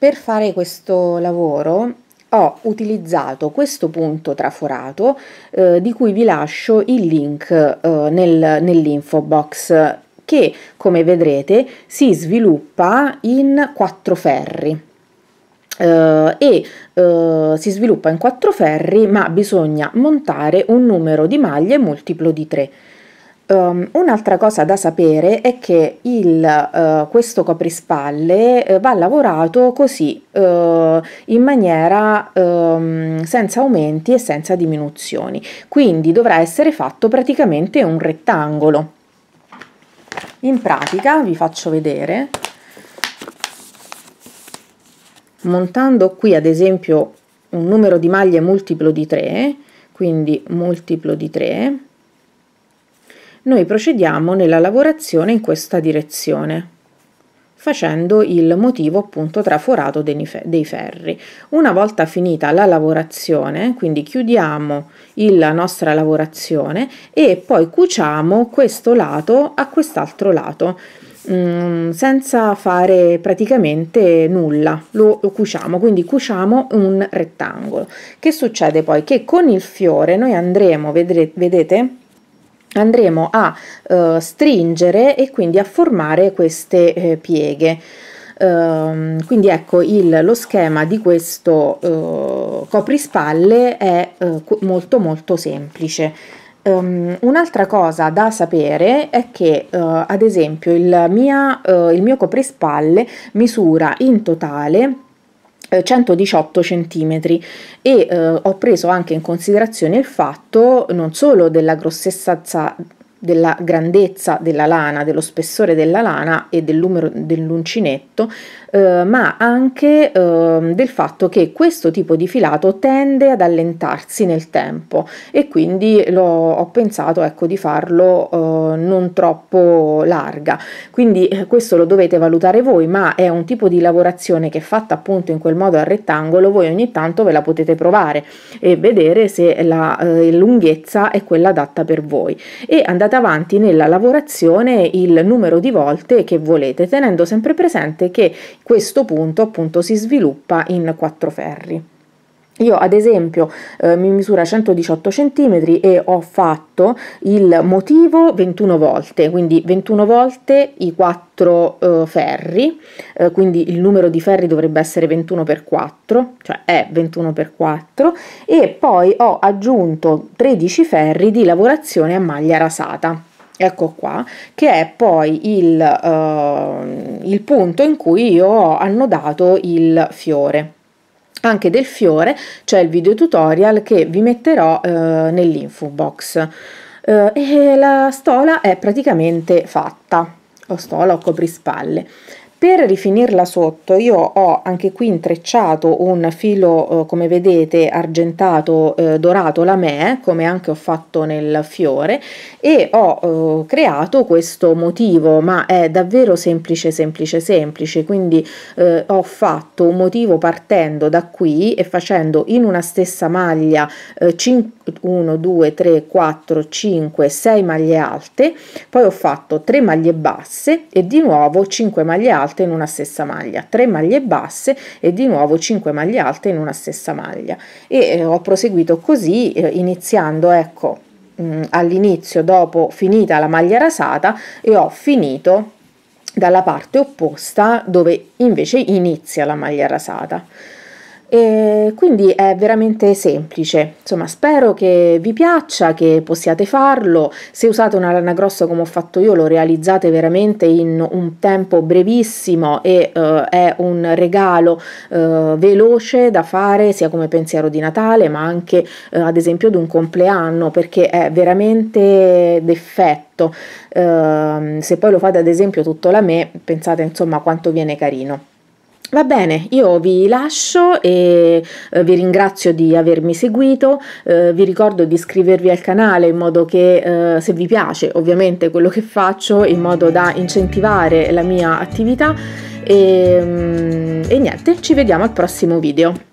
Per fare questo lavoro ho utilizzato questo punto traforato di cui vi lascio il link nell'info box, che come vedrete si sviluppa in 4 ferri. Si sviluppa in 4 ferri, ma bisogna montare un numero di maglie multiplo di 3. Un'altra cosa da sapere è che questo coprispalle va lavorato così, in maniera senza aumenti e senza diminuzioni, quindi dovrà essere fatto praticamente un rettangolo. In pratica vi faccio vedere, montando qui ad esempio un numero di maglie multiplo di 3, quindi multiplo di 3, noi procediamo nella lavorazione in questa direzione, facendo il motivo appunto traforato dei ferri. Una volta finita la lavorazione, quindi chiudiamo la nostra lavorazione e poi cuciamo questo lato a quest'altro lato, senza fare praticamente nulla, lo cuciamo, quindi cuciamo un rettangolo. Che succede poi? Che con il fiore noi andremo, vedete? Andremo a stringere e quindi a formare queste pieghe. Quindi ecco, lo schema di questo coprispalle è molto molto semplice. Un'altra cosa da sapere è che ad esempio il mio coprispalle misura in totale 118 centimetri e ho preso anche in considerazione il fatto non solo della grossezza, della grandezza della lana, dello spessore della lana e del numero dell'uncinetto, ma anche del fatto che questo tipo di filato tende ad allentarsi nel tempo, e quindi ho pensato, ecco, di farlo non troppo larga. Quindi questo lo dovete valutare voi, ma è un tipo di lavorazione che è fatta appunto in quel modo al rettangolo. Voi ogni tanto ve la potete provare e vedere se la lunghezza è quella adatta per voi, e andate avanti nella lavorazione il numero di volte che volete, tenendo sempre presente che questo punto appunto si sviluppa in 4 ferri. Io ad esempio mi misura 118 cm e ho fatto il motivo 21 volte, quindi 21 volte i 4 ferri, quindi il numero di ferri dovrebbe essere 21×4, cioè è 21×4, e poi ho aggiunto 13 ferri di lavorazione a maglia rasata. Ecco qua, che è poi il punto in cui io ho annodato il fiore. Anche del fiore c'è il video tutorial che vi metterò nell'info box. E la stola è praticamente fatta, o stola o coprispalle. Per rifinirla sotto io ho anche qui intrecciato un filo, come vedete, argentato dorato lamè, come anche ho fatto nel fiore, e ho creato questo motivo, ma è davvero semplice semplice semplice. Quindi ho fatto un motivo partendo da qui e facendo in una stessa maglia 1, 2, 3, 4, 5, 6 maglie alte, poi ho fatto 3 maglie basse e di nuovo 5 maglie alte in una stessa maglia, 3 maglie basse e di nuovo 5 maglie alte in una stessa maglia, e ho proseguito così, iniziando, ecco, all'inizio dopo finita la maglia rasata, e ho finito dalla parte opposta dove invece inizia la maglia rasata. E quindi è veramente semplice, insomma. Spero che vi piaccia, che possiate farlo. Se usate una lana grossa come ho fatto io, lo realizzate veramente in un tempo brevissimo, e è un regalo veloce da fare, sia come pensiero di Natale, ma anche ad esempio di un compleanno, perché è veramente d'effetto. Se poi lo fate ad esempio tutto la me, pensate insomma quanto viene carino. Va bene, io vi lascio e vi ringrazio di avermi seguito, vi ricordo di iscrivervi al canale, in modo che se vi piace ovviamente quello che faccio, in modo da incentivare la mia attività, e niente, ci vediamo al prossimo video.